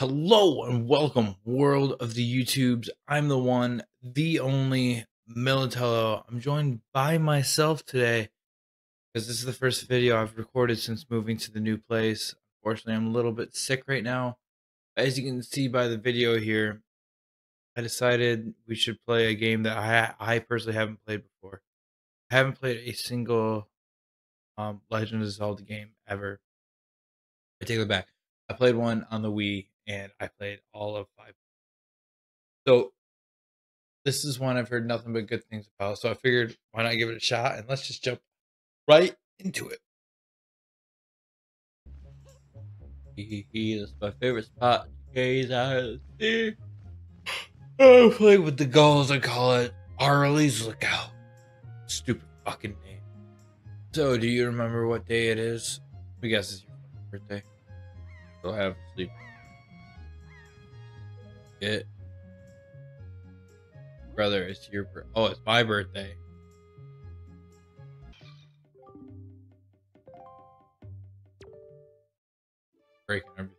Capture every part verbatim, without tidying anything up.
Hello and welcome, world of the YouTubes. I'm the one, the only Militello. I'm joined by myself today because this is the first video I've recorded since moving to the new place. Unfortunately, I'm a little bit sick right now. As you can see by the video here, I decided we should play a game that I, I personally haven't played before. I haven't played a single um, Legend of Zelda game ever. I take it back. I played one on the Wii. And I played all of five. So this is one I've heard nothing but good things about. So I figured, why not give it a shot? And let's just jump right into it. That's my favorite spot. Oh, play with the goals. I call it Arlie's Lookout. Stupid fucking name. So do you remember what day it is? I guess it's your birthday. Go have sleep. It, brother, it's your oh, it's my birthday. Breaking everything.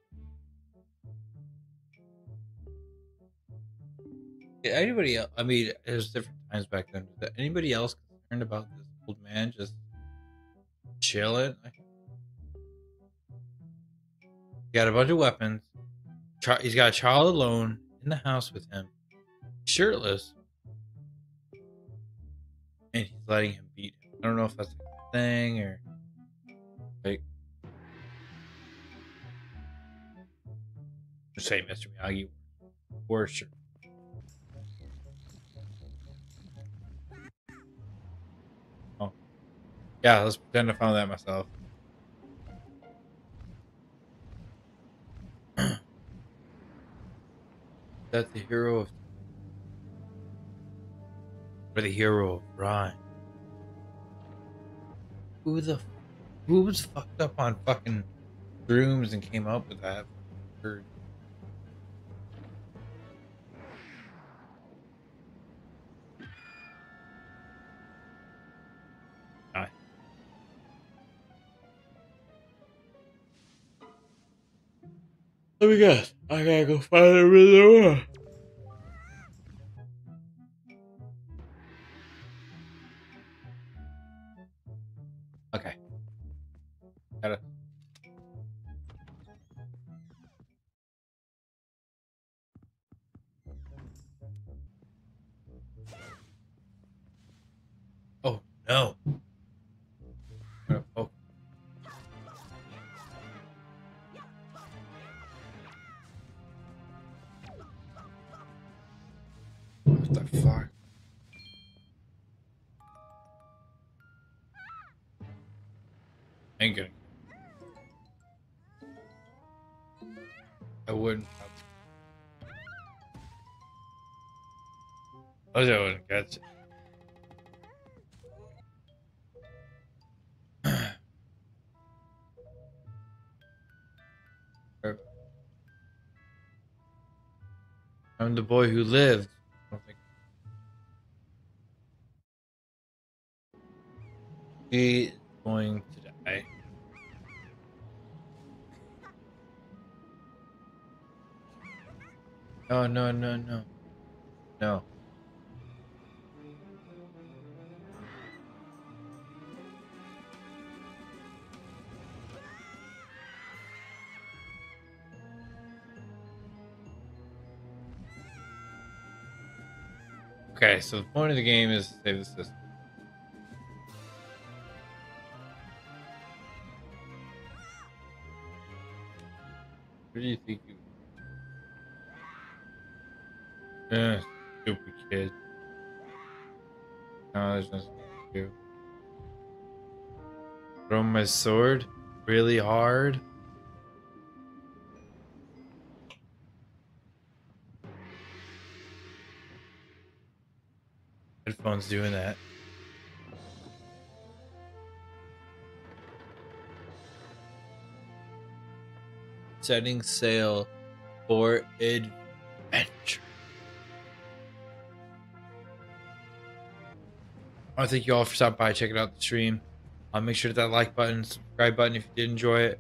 Did anybody else? I mean, it was different times back then. Did anybody else concerned about this old man just chilling? Got a bunch of weapons. He's got a child alone. In the house with him, shirtless, and he's letting him beat him. I don't know if that's a thing or like say Mister Miyagi for sure. Oh yeah, let's pretend I found that myself. That the hero of or the hero of Ryan. Who the who was fucked up on fucking shrooms and came up with that? Bird? Let me guess, I gotta go find it really well. Okay. Gotta. Oh, no. Ain't good. I wouldn't. I wish I wouldn't catch it. I'm the boy who lived. I don't think. He's going to die. Oh, no, no, no. No. Okay, so the point of the game is to save the system. What do you think you... Uh, stupid kid. No, there's nothing to do. Throw my sword really hard. Headphones doing that. Setting sail for adventure. I want to thank you all for stopping by, checking out the stream. Uh, make sure to hit that like button, subscribe button if you did enjoy it.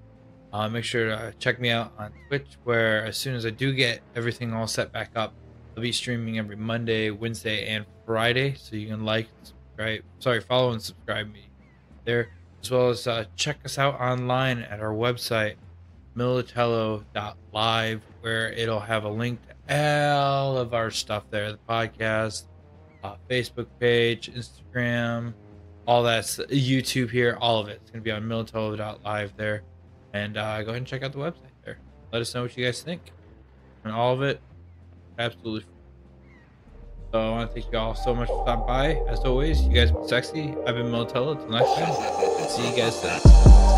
Uh, make sure to check me out on Twitch, where as soon as I do get everything all set back up, I'll be streaming every Monday, Wednesday, and Friday. So you can like, subscribe, sorry, follow and subscribe me there, as well as uh, check us out online at our website, militello dot live, where it'll have a link to all of our stuff there, the podcast, uh, Facebook page, Instagram, all that, YouTube here, all of it. It's going to be on militello dot live there. And uh, go ahead and check out the website there. Let us know what you guys think. And all of it, absolutely free. So I want to thank you all so much for stopping by. As always, you guys have been sexy. I've been Militello. Till next time, see you guys then.